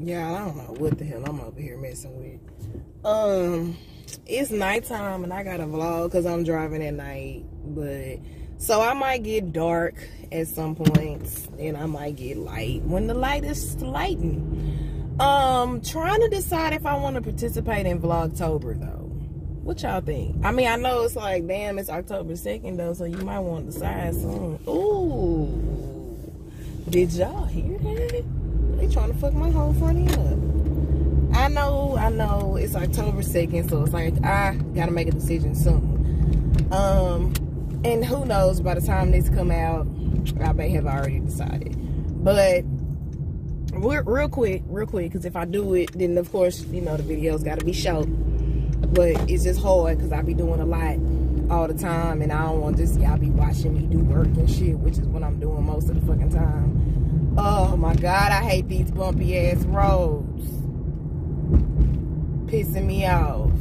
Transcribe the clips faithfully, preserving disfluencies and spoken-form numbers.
Yeah, I don't know what the hell I'm over here messing with. Um, it's nighttime and I got a vlog because I'm driving at night. But so I might get dark at some points, and I might get light when the light is lightening. Um, trying to decide if I want to participate in Vlogtober though. What y'all think? I mean, I know it's like, damn, it's October second though, so you might want to decide soon. Ooh, did y'all hear that? They trying to fuck my whole front end up. I know, I know, it's October second, so it's like, I gotta make a decision soon. Um, and who knows, by the time this come out, I may have already decided. But, real, real quick, real quick, because if I do it, then of course, you know, the video's gotta be short. But it's just hard because I be doing a lot all the time, and I don't want just y'all be watching me do work and shit, which is what I'm doing most of the fucking time. Oh my God, I hate these bumpy ass roads. Pissing me off.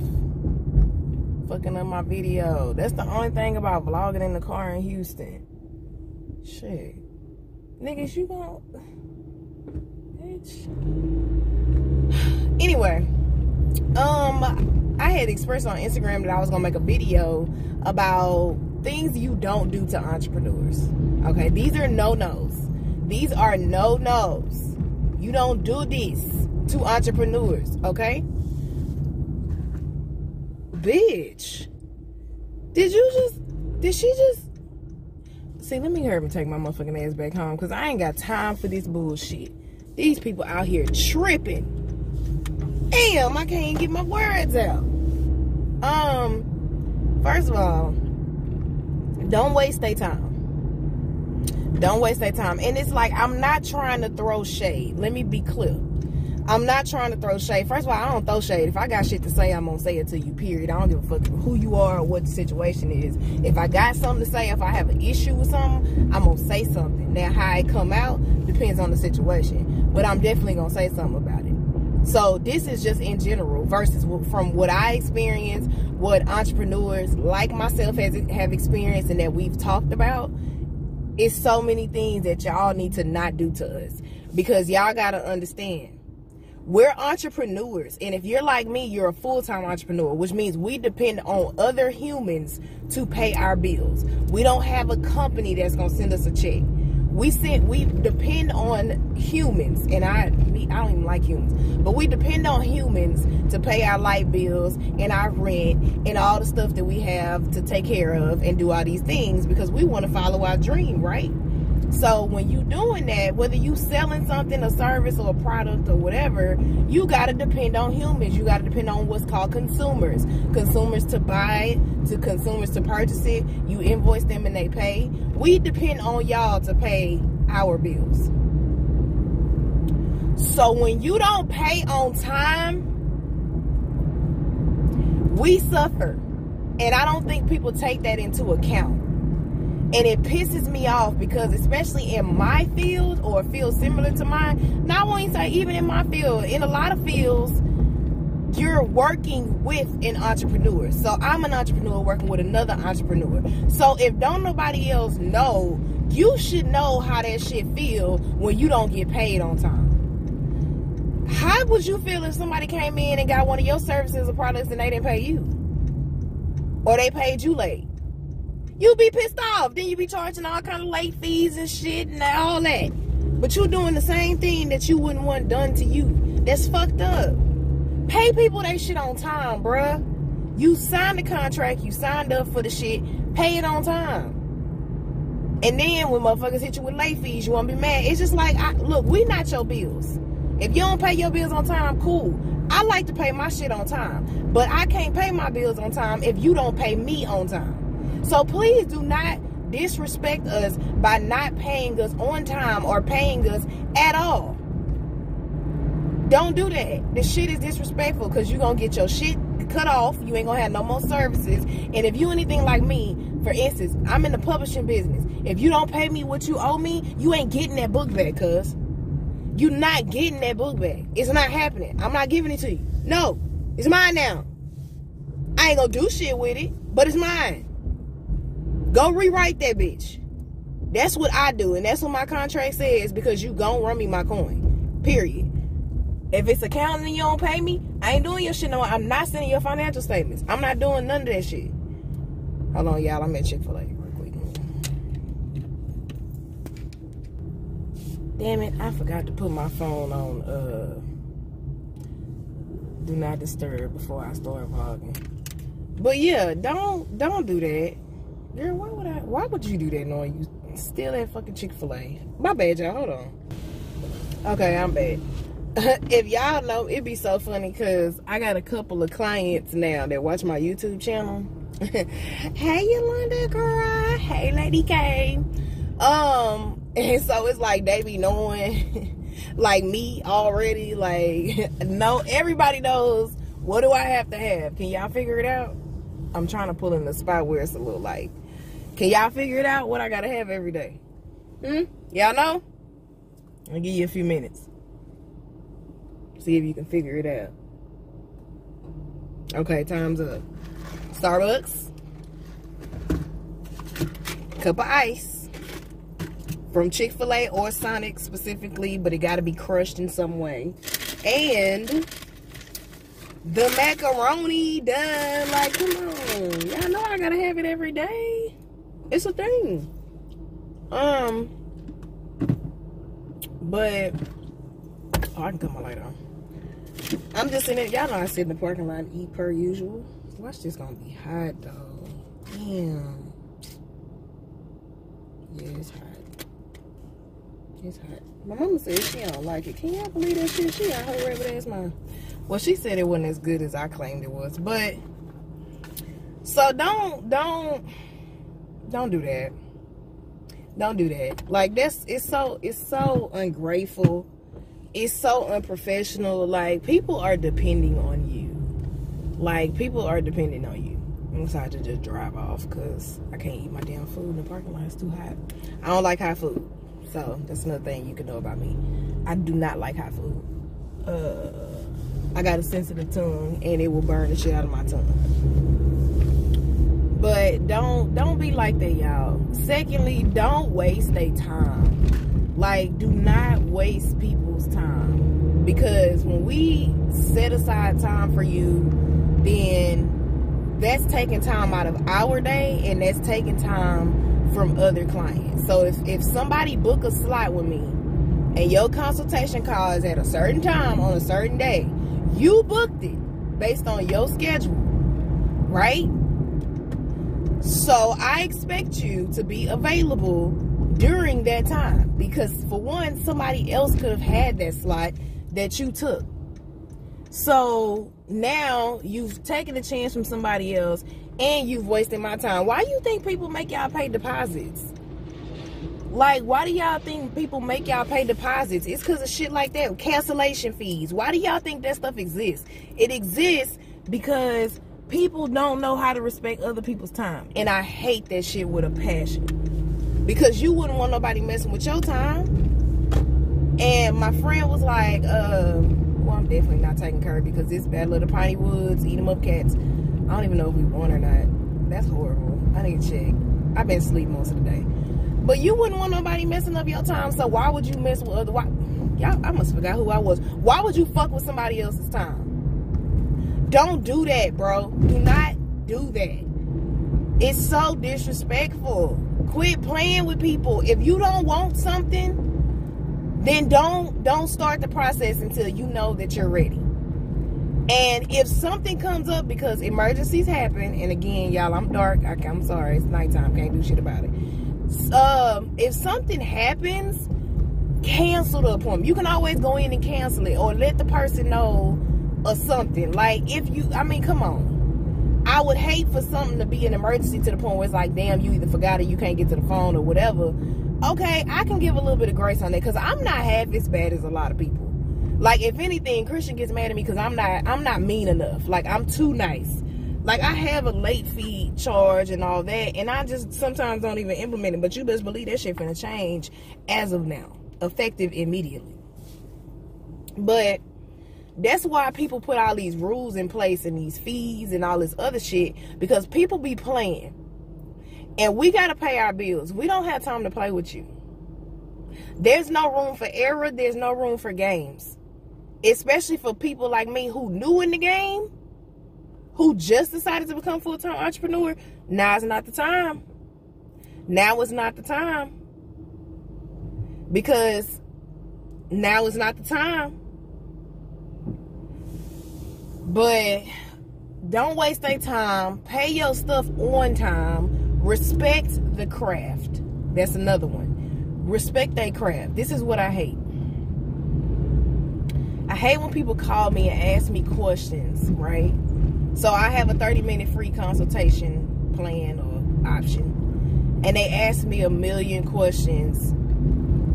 Fucking up my video. That's the only thing about vlogging in the car in Houston. Shit. Niggas, you gon' bitch. Anyway. Um... I had expressed on Instagram that I was gonna make a video about things you don't do to entrepreneurs. Okay, these are no-nos. These are no-nos. You don't do this to entrepreneurs, okay? Bitch. Did you just, did she just, see, let me hurry up and take my motherfucking ass back home because I ain't got time for this bullshit. These people out here tripping. Damn, I can't get my words out. Um, first of all, don't waste their time. Don't waste their time. And it's like, I'm not trying to throw shade. Let me be clear. I'm not trying to throw shade. First of all, I don't throw shade. If I got shit to say, I'm going to say it to you, period. I don't give a fuck who you are or what the situation is. If I got something to say, if I have an issue with something, I'm going to say something. Now, how it come out depends on the situation. But I'm definitely going to say something about it. So this is just in general versus from what I experienced, what entrepreneurs like myself has, have experienced and that we've talked about. It's so many things that y'all need to not do to us because y'all got to understand we're entrepreneurs. And if you're like me, you're a full-time entrepreneur, which means we depend on other humans to pay our bills. We don't have a company that's going to send us a check. We send, we depend on humans, and I, we, I don't even like humans, but we depend on humans to pay our light bills and our rent and all the stuff that we have to take care of and do all these things because we want to follow our dream, right? So when you doing that, whether you selling something, a service or a product or whatever, you got to depend on humans. You got to depend on what's called consumers. Consumers to buy it, to consumers to purchase it. You invoice them and they pay. We depend on y'all to pay our bills. So when you don't pay on time, we suffer. And I don't think people take that into account. And it pisses me off because especially in my field or a field similar to mine, not only say even in my field, in a lot of fields, you're working with an entrepreneur. So I'm an entrepreneur working with another entrepreneur. So if don't nobody else know, you should know how that shit feel when you don't get paid on time. How would you feel if somebody came in and got one of your services or products and they didn't pay you? Or they paid you late? You be pissed off. Then you be charging all kind of late fees and shit and all that. But you doing the same thing that you wouldn't want done to you. That's fucked up. Pay people they shit on time, bruh. You signed the contract. You signed up for the shit. Pay it on time. And then when motherfuckers hit you with late fees, you won't be mad. It's just like, I, look, we not your bills. If you don't pay your bills on time, cool. I like to pay my shit on time. But I can't pay my bills on time if you don't pay me on time. So please do not disrespect us by not paying us on time or paying us at all. Don't do that. This shit is disrespectful because you're going to get your shit cut off. You ain't going to have no more services. And if you anything like me, for instance, I'm in the publishing business. If you don't pay me what you owe me, you ain't getting that book back, cuz. You're not getting that book back. It's not happening. I'm not giving it to you. No. It's mine now. I ain't going to do shit with it, but it's mine. Go rewrite that bitch. That's what I do. And that's what my contract says because you gon' run me my coin. Period. If it's accounting and you don't pay me, I ain't doing your shit no more. I'm not sending your financial statements. I'm not doing none of that shit. Hold on, y'all. I'm at Chick-fil-A real quick. Damn it. I forgot to put my phone on uh, do not disturb before I start vlogging. But yeah, don't don't do that. Girl, why would I why would you do that knowing you still at fucking Chick-fil-A? My bad, y'all. Hold on. Okay, I'm back. If y'all know, it'd be so funny because I got a couple of clients now that watch my YouTube channel. Hey, Yolanda girl. Hey, Lady K. Um, and so it's like they be knowing, like me already. Like, no, everybody knows. What do I have to have? Can y'all figure it out? I'm trying to pull in the spot where it's a little like. Can y'all figure it out? What I gotta have every day? Hmm. Y'all know. I'll give you a few minutes. See if you can figure it out. Okay, time's up. Starbucks. Cup of ice. From Chick-fil-A or Sonic specifically, but it gotta be crushed in some way. And the macaroni done. Like, come on. Y'all know I gotta have it every day. It's a thing. Um, but oh, I can cut my light on. I'm just in it. Y'all know I sit in the parking lot and eat per usual. Watch this gonna be hot though. Damn. Yeah, it's hot. It's hot. My mama said she don't like it. Can y'all believe that shit? She got her rabbit ass mine. Well, she said it wasn't as good as I claimed it was. But so don't don't don't do that. Don't do that. Like that's it's so it's so ungrateful. It's so unprofessional. Like, people are depending on you. Like, people are depending on you. I'm decided to just drive off because I can't eat my damn food in the parking lot. It's too hot. I don't like hot food. So, that's another thing you can know about me. I do not like hot food. Uh, I got a sensitive tongue, and it will burn the shit out of my tongue. But don't, don't be like that, y'all. Secondly, don't waste their time. Like, do not waste people. Time, because when we set aside time for you, then that's taking time out of our day, and that's taking time from other clients. So if, if somebody book a slot with me and your consultation call is at a certain time on a certain day, you booked it based on your schedule, right? So I expect you to be available during that time, because for one, somebody else could have had that slot that you took. So now you've taken a chance from somebody else and you've wasted my time. Why do you think people make y'all pay deposits? Like, why do y'all think people make y'all pay deposits? It's because of shit like that. Cancellation fees. Why do y'all think that stuff exists? It exists because people don't know how to respect other people's time. And I hate that shit with a passion. Because you wouldn't want nobody messing with your time. And my friend was like, uh, well, I'm definitely not taking care of it because this Battle of the Piney Woods, eat them up cats. I don't even know if we won or not. That's horrible. I need to check. I've been asleep most of the day. But you wouldn't want nobody messing up your time, so why would you mess with other... Y'all, I must have forgot who I was. Why would you fuck with somebody else's time? Don't do that, bro. Do not do that. It's so disrespectful. Quit playing with people. If you don't want something, then don't don't start the process until you know that you're ready. And if something comes up, because emergencies happen, and again, y'all, I'm dark. I, I'm sorry. It's nighttime. Can't do shit about it. Um, if something happens, cancel the appointment. You can always go in and cancel it, or let the person know, or something. Like, if you, I mean, come on. I would hate for something to be an emergency to the point where it's like, damn, you either forgot or you can't get to the phone or whatever. Okay, I can give a little bit of grace on that because I'm not half as bad as a lot of people. Like, if anything, Christian gets mad at me because I'm not, I'm not mean enough. Like, I'm too nice. Like, I have a late fee charge and all that, and I just sometimes don't even implement it. But you best believe that shit finna change as of now, effective immediately. But that's why people put all these rules in place and these fees and all this other shit, because people be playing. And we got to pay our bills. We don't have time to play with you. There's no room for error. There's no room for games. especially for people like me who new in the game, who just decided to become full-time entrepreneur, now's not the time. Now is not the time. Because now is not the time. But don't waste their time. Pay your stuff on time. Respect the craft. That's another one. Respect their craft. This is what I hate. I hate when people call me and ask me questions, right? So I have a thirty minute free consultation plan or option. And they ask me a million questions.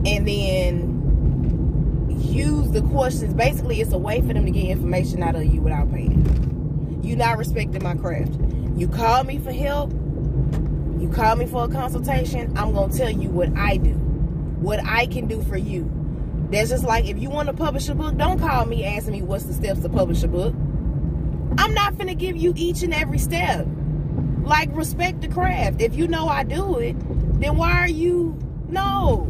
And then use the questions. Basically, it's a way for them to get information out of you without paying. You're not respecting my craft. You call me for help. You call me for a consultation. I'm going to tell you what I do. What I can do for you. That's just like, if you want to publish a book, don't call me asking me what's the steps to publish a book. I'm not finna give you each and every step. Like, respect the craft. If you know I do it, then why are you... No.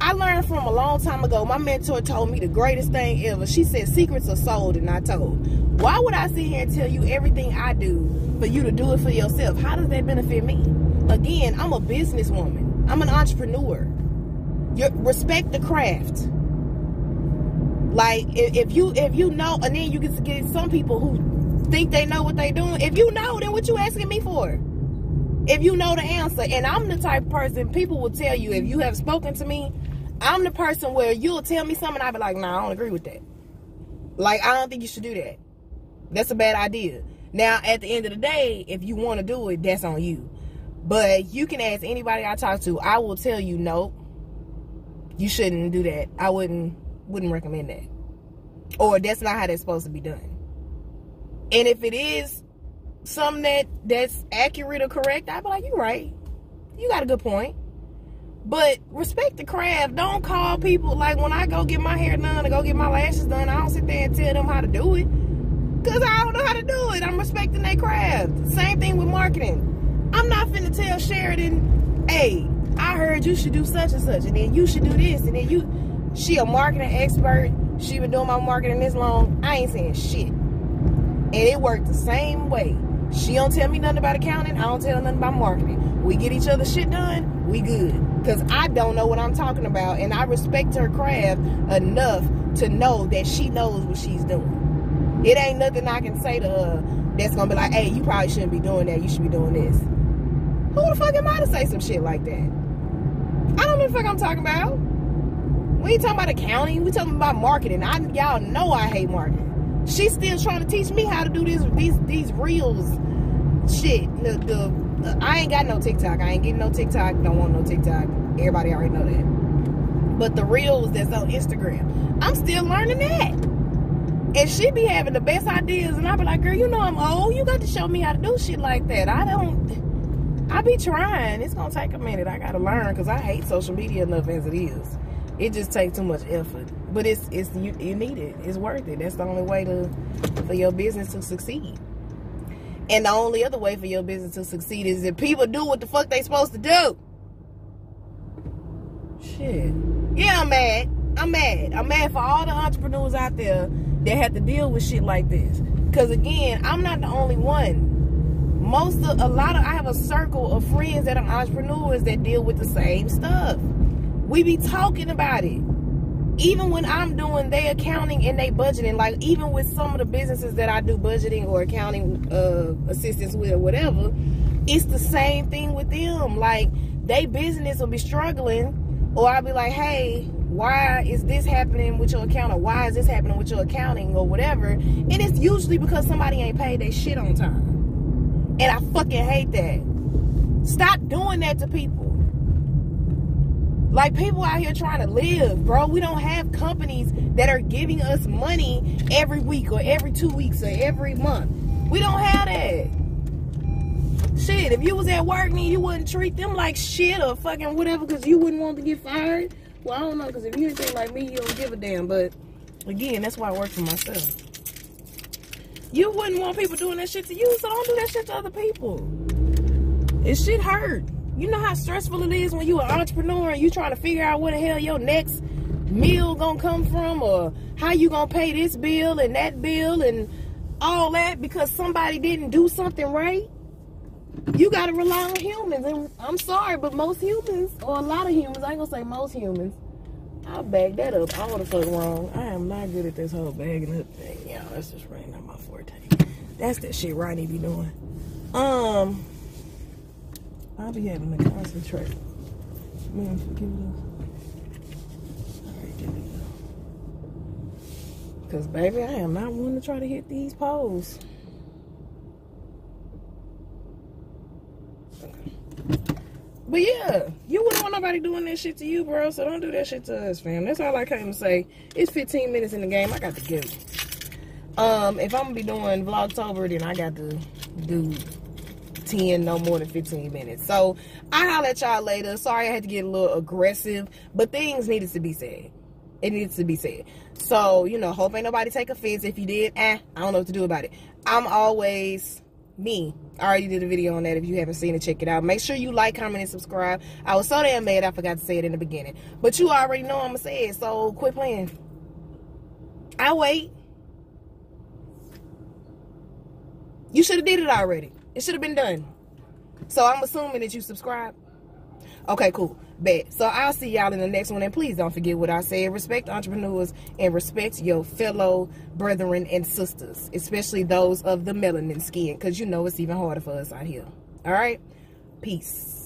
I learned from a long time ago. My mentor told me the greatest thing ever. She said, secrets are sold and not told. Why would I sit here and tell you everything I do for you to do it for yourself? How does that benefit me? Again, I'm a businesswoman. I'm an entrepreneur. You respect the craft. Like, if you if you know, and then you get, get some people who think they know what they're doing. If you know, then what you asking me for? If you know the answer. And I'm the type of person, people will tell you, if you have spoken to me, I'm the person where you'll tell me something, I'll be like, nah, I don't agree with that. Like, I don't think you should do that. That's a bad idea. Now, at the end of the day, if you want to do it, that's on you. But you can ask anybody I talk to. I will tell you, no, you shouldn't do that. I wouldn't. Wouldn't recommend that. Or that's not how that's supposed to be done. And if it is something that, that's accurate or correct, I'd be like, you're right. You got a good point. But respect the craft. Don't call people. Like, when I go get my hair done or go get my lashes done, I don't sit there and tell them how to do it. Because I don't know how to do it. I'm respecting their craft. Same thing with marketing. I'm not finna tell Sheridan, hey, I heard you should do such and such. And then you should do this. And then you... She a marketing expert. She been doing my marketing this long. I ain't saying shit. And it worked the same way. She don't tell me nothing about accounting. I don't tell her nothing about marketing. We get each other shit done. We good. Because I don't know what I'm talking about. And I respect her craft enough to know that she knows what she's doing. It ain't nothing I can say to her that's going to be like, hey, you probably shouldn't be doing that. You should be doing this. Who the fuck am I to say some shit like that? I don't know what the fuck I'm talking about. We ain't talking about accounting. We talking about marketing. I, y'all know I hate marketing. She's still trying to teach me how to do this, these these reels shit. The, the, the, I ain't got no TikTok. I ain't getting no TikTok. Don't want no TikTok. Everybody already know that. But the reels that's on Instagram, I'm still learning that. And she be having the best ideas. And I be like, girl, you know I'm old. You got to show me how to do shit like that. I don't, I be trying. It's going to take a minute. I got to learn because I hate social media enough as it is. It just takes too much effort. But it's, it's you, you need it. It's worth it. That's the only way to for your business to succeed. And the only other way for your business to succeed is if people do what the fuck they supposed to do. Shit. Yeah, I'm mad. I'm mad. I'm mad for all the entrepreneurs out there that have to deal with shit like this. Because, again, I'm not the only one. Most of, a lot of, I have a circle of friends that are entrepreneurs that deal with the same stuff. We be talking about it. Even when I'm doing their accounting and they budgeting, like even with some of the businesses that I do budgeting or accounting uh, assistance with or whatever, it's the same thing with them. Like, they business will be struggling, or I'll be like, hey, why is this happening with your account? Or why is this happening with your accounting or whatever? And it's usually because somebody ain't paid their shit on time. And I fucking hate that. Stop doing that to people. Like, people out here trying to live, bro. We don't have companies that are giving us money every week or every two weeks or every month. We don't have that. Shit, if you was at work, then you wouldn't treat them like shit or fucking whatever because you wouldn't want to get fired. Well, I don't know, because if you anything like me, you don't give a damn. But, again, that's why I work for myself. You wouldn't want people doing that shit to you, so don't do that shit to other people. It shit hurt. You know how stressful it is when you an entrepreneur and you trying to figure out where the hell your next meal gonna come from, or how you gonna pay this bill and that bill and all that because somebody didn't do something right? You gotta rely on humans. And I'm sorry, but most humans, or a lot of humans, I ain't gonna say most humans, I'll bag that up all the fuck wrong. I am not good at this whole bagging up thing. Y'all, that's just right now my forte. That's that shit Rodney be doing. Um, I'll be having to concentrate. Man, forgive me. Alright, there we go. Because, baby, I am not one to try to hit these poles. But yeah, you wouldn't want nobody doing that shit to you, bro, so don't do that shit to us, fam. That's all I came to say. It's fifteen minutes in the game. I got to give it. Um, if I'm going to be doing Vlogtober, then I got to do ten, no more than fifteen minutes. So, I holler at y'all later. Sorry I had to get a little aggressive, but things needed to be said. It needs to be said. So, you know, hope ain't nobody take offense. If you did, eh, I don't know what to do about it. I'm always... me. I already did a video on that. If you haven't seen it, check it out. Make sure you like, comment, and subscribe. I was so damn mad I forgot to say it in the beginning. But you already know I'm going to say it, so quit playing. I wait. You should have did it already. It should have been done. So I'm assuming that you subscribe. Okay, cool. Bet. So I'll see y'all in the next one. And please don't forget what I said. Respect entrepreneurs and respect your fellow brethren and sisters, especially those of the melanin skin, because you know it's even harder for us out here. All right? Peace.